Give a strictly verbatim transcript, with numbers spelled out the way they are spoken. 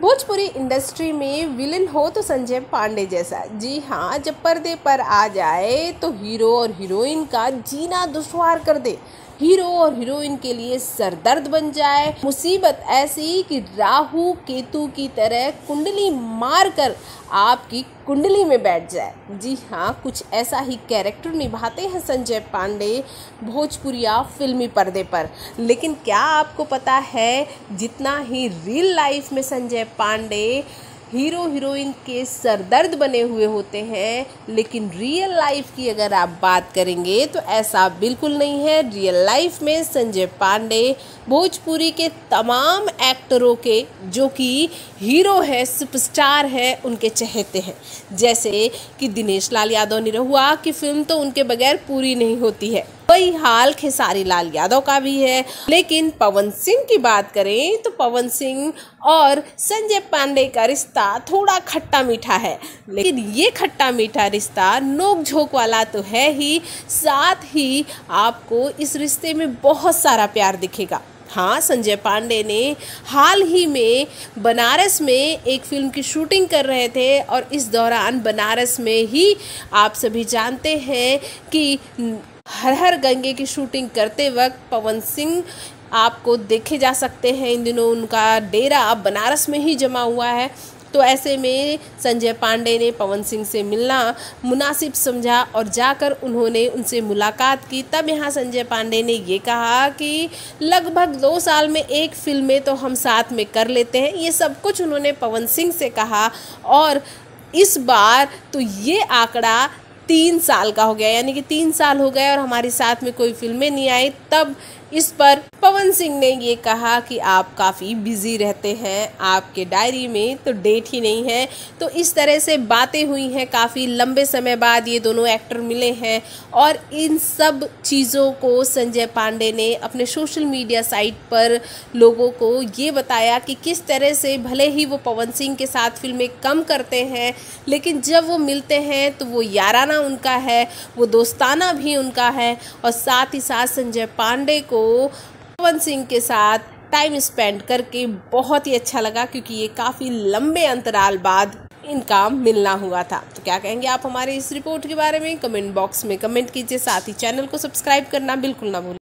Bhojpuri industry में villain हो तो संजय पांडे जैसा। जी हाँ, जब पर्दे पर आ जाए तो हीरो और हीरोइन का जीना दुश्वार कर दे, हीरो और हीरोइन के लिए सरदर्द बन जाए, मुसीबत ऐसी कि राहु केतु की तरह कुंडली मारकर आपकी कुंडली में बैठ जाए। जी हाँ, कुछ ऐसा ही कैरेक्टर निभाते हैं संजय पांडे भोजपुरिया फिल्मी पर्दे पर। लेकिन क्या आपको पता है, जितना ही रियल लाइफ में संजय पांडे हीरो हीरोइन के सरदर्द बने हुए होते हैं, लेकिन रियल लाइफ की अगर आप बात करेंगे तो ऐसा बिल्कुल नहीं है। रियल लाइफ में संजय पांडे भोजपुरी के तमाम एक्टरों के जो कि हीरो हैं, सुपरस्टार हैं, उनके चहेते हैं। जैसे कि दिनेश लाल यादव निरहुआ की फिल्म तो उनके बगैर पूरी नहीं होती है, वही हाल खेसारी लाल यादव का भी है। लेकिन पवन सिंह की बात करें तो पवन सिंह और संजय पांडे का रिश्ता थोड़ा खट्टा मीठा है, लेकिन ये खट्टा मीठा रिश्ता नोक झोंक वाला तो है ही, साथ ही आपको इस रिश्ते में बहुत सारा प्यार दिखेगा। हाँ, संजय पांडे ने हाल ही में बनारस में एक फिल्म की शूटिंग कर रहे थे और इस दौरान बनारस में ही आप सभी जानते हैं कि हर हर गंगे की शूटिंग करते वक्त पवन सिंह आपको देखे जा सकते हैं। इन दिनों उनका डेरा अब बनारस में ही जमा हुआ है, तो ऐसे में संजय पांडे ने पवन सिंह से मिलना मुनासिब समझा और जाकर उन्होंने उनसे मुलाकात की। तब यहाँ संजय पांडे ने ये कहा कि लगभग दो साल में एक फिल्में तो हम साथ में कर लेते हैं। ये सब कुछ उन्होंने पवन सिंह से कहा और इस बार तो ये आंकड़ा तीन साल का हो गया, यानी कि तीन साल हो गए और हमारे साथ में कोई फिल्में नहीं आई। तब इस पर पवन सिंह ने ये कहा कि आप काफ़ी बिजी रहते हैं, आपके डायरी में तो डेट ही नहीं है। तो इस तरह से बातें हुई हैं, काफ़ी लंबे समय बाद ये दोनों एक्टर मिले हैं और इन सब चीज़ों को संजय पांडे ने अपने सोशल मीडिया साइट पर लोगों को ये बताया कि किस तरह से भले ही वो पवन सिंह के साथ फिल्में कम करते हैं, लेकिन जब वो मिलते हैं तो वो याराना उनका है, वो दोस्ताना भी उनका है। और साथ ही साथ संजय पांडे को पवन सिंह के साथ टाइम स्पेंड करके बहुत ही अच्छा लगा, क्योंकि ये काफ़ी लंबे अंतराल बाद इनका मिलना हुआ था। तो क्या कहेंगे आप हमारे इस रिपोर्ट के बारे में, कमेंट बॉक्स में कमेंट कीजिए। साथ ही चैनल को सब्सक्राइब करना बिल्कुल ना भूलें।